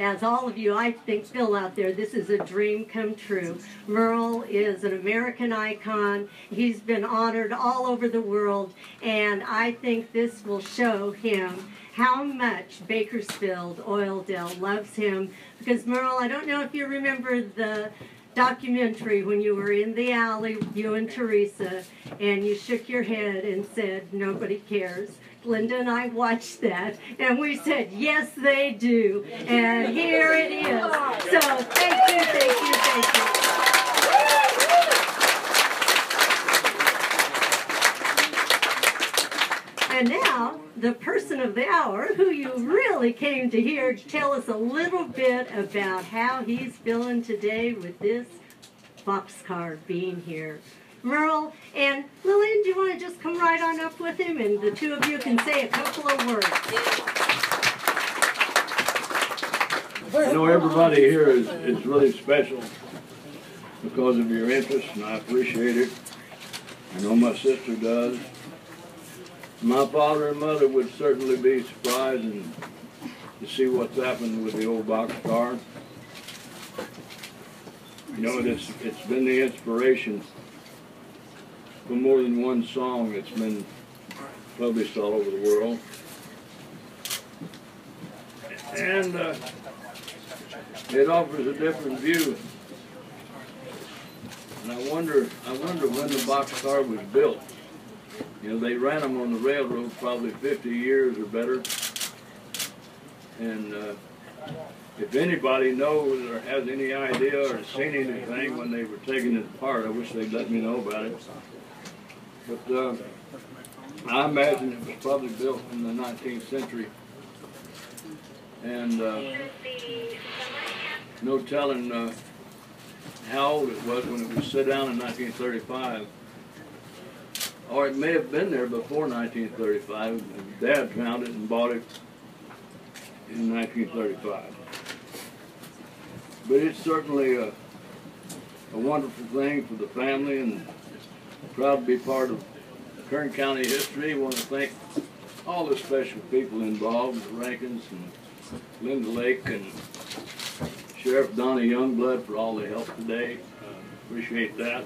As all of you, I think, still out there, this is a dream come true. Merle is an American icon. He's been honored all over the world, and I think this will show him how much Bakersfield Oildale loves him. Because Merle, I don't know if you remember the documentary when you were in the alley, you and Teresa, and you shook your head and said, nobody cares. Linda and I watched that, and we said, yes, they do. And here it is. So thank you, thank you, thank you. And now, the person of the hour, who you really came to hear, to tell us a little bit about how he's feeling today with this boxcar being here. Merle and Lillian, do you want to just come right on up with him, and the two of you can say a couple of words. You know, everybody here is really special because of your interest, and I appreciate it. I know my sister does. My father and mother would certainly be surprised to see what's happened with the old boxcar. You know, it's been the inspiration for more than one song that's been published all over the world. And it offers a different view. And I wonder when the boxcar was built. You know, they ran them on the railroad probably 50 years or better. And if anybody knows or has any idea or has seen anything when they were taking it apart, I wish they'd let me know about it. But I imagine it was probably built in the 19th century. And no telling how old it was when it was set down in 1935. Or it may have been there before 1935. Dad found it and bought it in 1935. But it's certainly a wonderful thing for the family, and proud to be part of Kern County history. I want to thank all the special people involved, the Rankins and Linda Lake and Sheriff Donny Youngblood for all the help today. Appreciate that.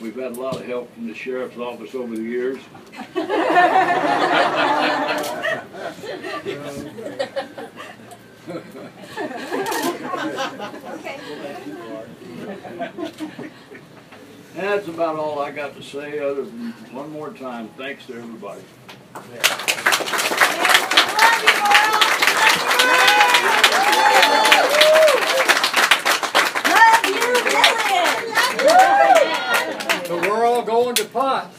We've had a lot of help from the sheriff's office over the years. And that's about all I got to say, other than one more time, thanks to everybody. But we're all going to pot.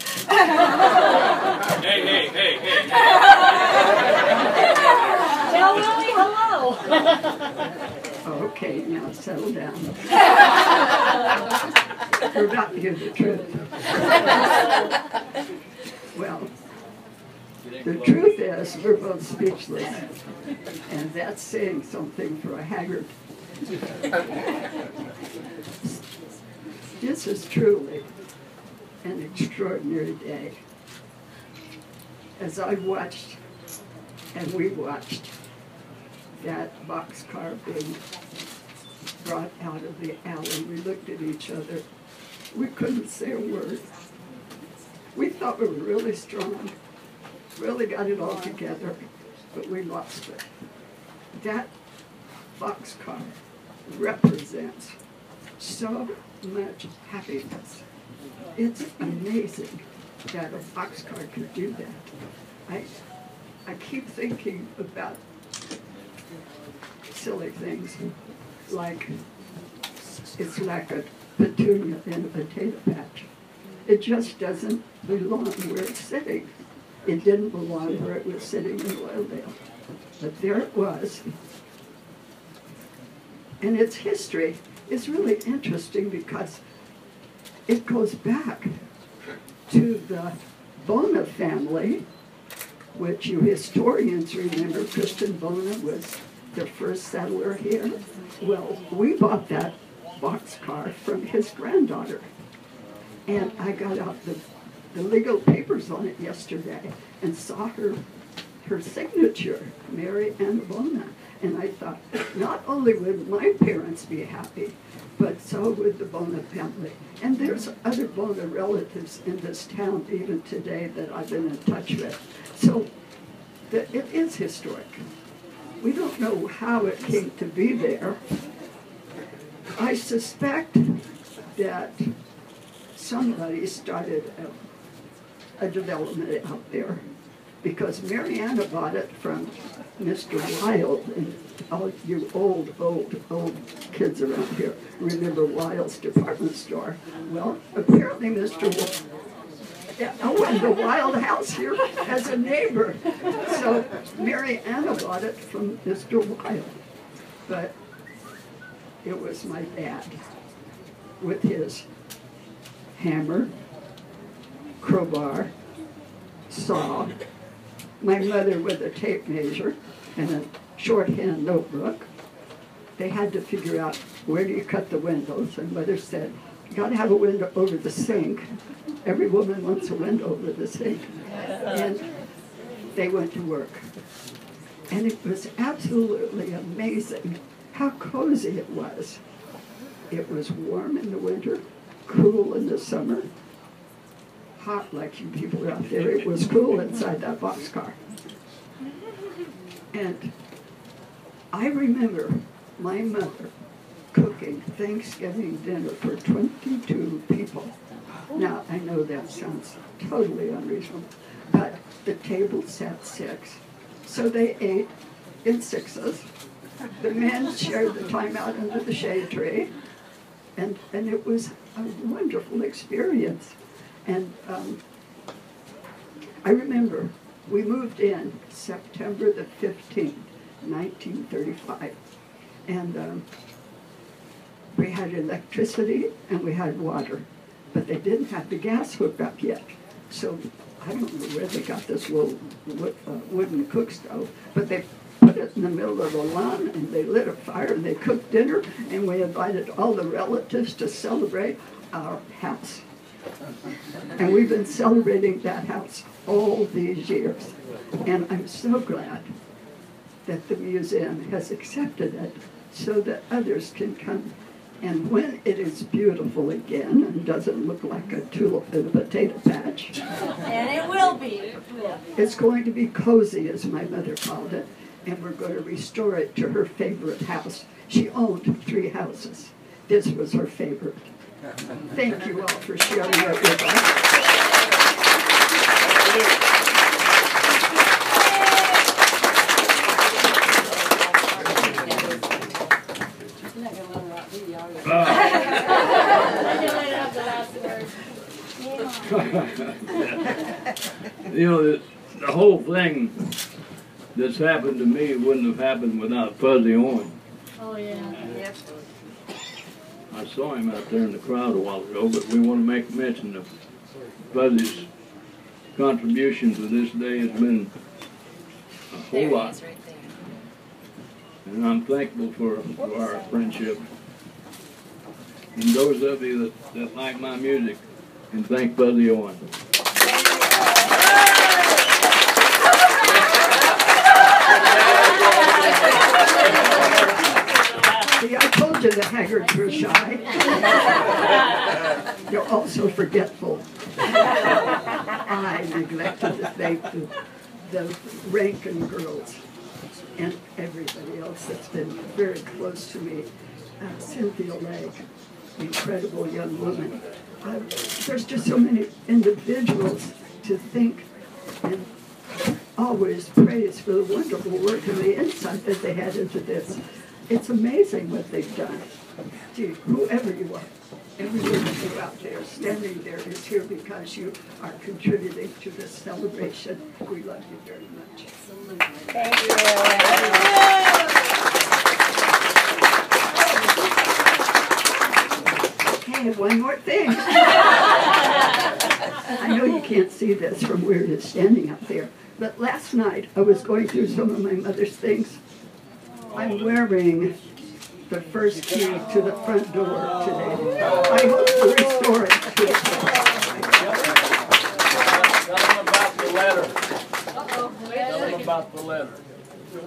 Hey, hey, hey, hey. Tell Willie hello. Okay, now settle down. We're about to hear the truth. Well, the truth is we're both speechless. And that's saying something for a Haggard. This is truly an extraordinary day. As I watched, and we watched, that boxcar being brought out of the alley, we looked at each other. We couldn't say a word. We thought we were really strong, really got it all together, but we lost it. That boxcar represents so much happiness. It's amazing that a boxcar could do that. I keep thinking about silly things like it's like a petunia in a potato patch. It just doesn't belong where it's sitting. It didn't belong where it was sitting in Oildale. But there it was. And its history is really interesting because it goes back to the Bona family, which you historians remember. Kristen Bona was the first settler here. Well, we bought that boxcar from his granddaughter. And I got out the legal papers on it yesterday and saw her signature, Mary Ann Bona. And I thought, not only would my parents be happy, but so would the Bona family. And there's other Bona relatives in this town even today that I've been in touch with. So it is historic. We don't know how it came to be there. I suspect that somebody started a development out there, because Mary Ann bought it from Mr. Wilde, and all you old kids around here remember Wilde's department store. Well, apparently Mr. Owen, the Wilde house here, has a neighbor. So Mary Ann bought it from Mr. Wilde. But it was my dad with his hammer, crowbar, saw, my mother with a tape measure and a shorthand notebook. They had to figure out, where do you cut the windows? And mother said, you gotta have a window over the sink. Every woman wants a window over the sink. And they went to work. And it was absolutely amazing how cozy it was. It was warm in the winter, cool in the summer, hot like you people out there. It was cool inside that boxcar. And I remember my mother cooking Thanksgiving dinner for 22 people. Now, I know that sounds totally unreasonable, but the table sat 6. So they ate in 6s. The men shared the time out under the shade tree. And it was a wonderful experience. And I remember we moved in September the 15th, 1935. And we had electricity and we had water, but they didn't have the gas hooked up yet. So I don't know where they got this little wooden cook stove, but they put it in the middle of the lawn and they lit a fire and they cooked dinner, and we invited all the relatives to celebrate our house. And we've been celebrating that house all these years. And I'm so glad that the museum has accepted it so that others can come. And when it is beautiful again and doesn't look like a tulip in a potato patch. And it will be. It's going to be cozy, as my mother called it. And we're going to restore it to her favorite house. She owned 3 houses. This was her favorite. Thank you all for sharing that with us. You know, the whole thing that's happened to me wouldn't have happened without Fuzzy Owen. Oh, yeah. Yep. I saw him out there in the crowd a while ago, but we want to make mention of Fuzzy's contribution to this day has been a whole lot. Right, and I'm thankful for our friendship. And those of you that like my music, can thank Fuzzy Owen. See, I told you the Haggards were shy. You're also forgetful. I neglected to thank the Rankin girls and everybody else that's been very close to me. Cynthia Lake, incredible young woman. There's just so many individuals to think and always praise for the wonderful work and the insight that they had into this. It's amazing what they've done. Gee, whoever you are, every one of you out there standing there is here because you are contributing to this celebration. We love you very much. Absolutely. Thank you. Hey, one more thing. I know you can't see this from where you're standing out there, but last night I was going through some of my mother's things. I'm wearing the first key to the front door today. I hope to restore it to the front. Tell them about the letter. Tell them about the letter. The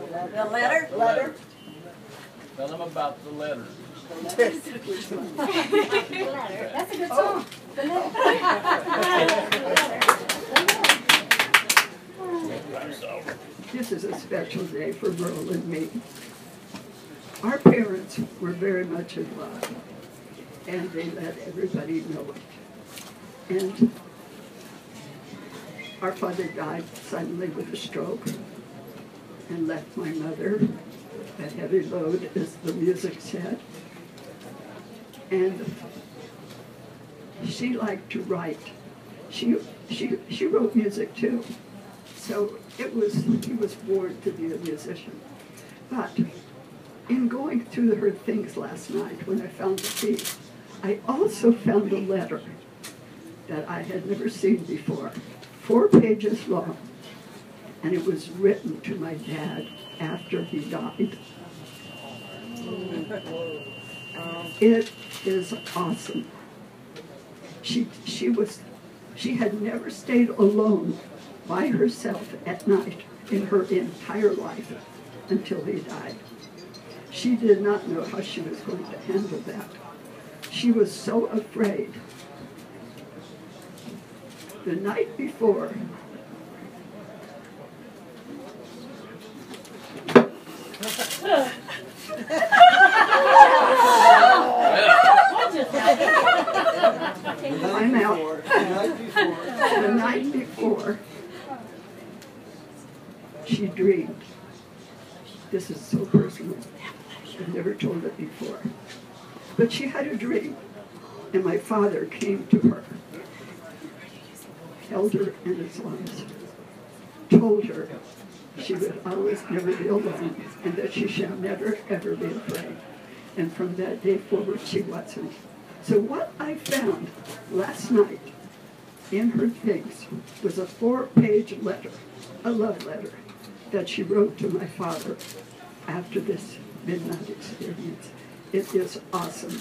letter? The letter. Tell them about the letter. The letter. That's a good song. The letter. This is a special day for Merle and me. Our parents were very much in love, and they let everybody know it. And our father died suddenly with a stroke and left my mother a heavy load, as the music said. And she liked to write. She wrote music too. So it was, he was born to be a musician. But in going through her things last night, when I found the piece, I also found a letter that I had never seen before, 4 pages long. And it was written to my dad after he died. It is awesome. She had never stayed alone by herself at night in her entire life until he died. She did not know how she was going to handle that. She was so afraid. The night before, I'm out. The night before, she dreamed. This is so personal. I've never told it before. But she had a dream, and my father came to her, held her in his arms, told her she would always never be alone, and that she shall never, ever be afraid. And from that day forward, she wasn't. So what I found last night in her things was a 4-page letter, a love letter, that she wrote to my father after this midnight experience. It is awesome,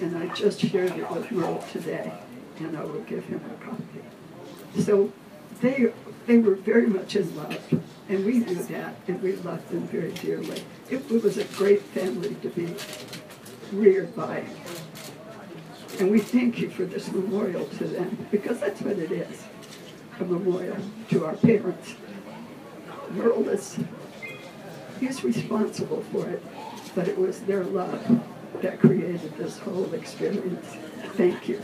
and I just shared it with Merle today, and I will give him a copy. So they were very much in love. And we knew that, and we loved them very dearly. It was a great family to be reared by. And we thank you for this memorial to them, because that's what it is, a memorial to our parents. Merle is, he's responsible for it, but it was their love that created this whole experience. Thank you.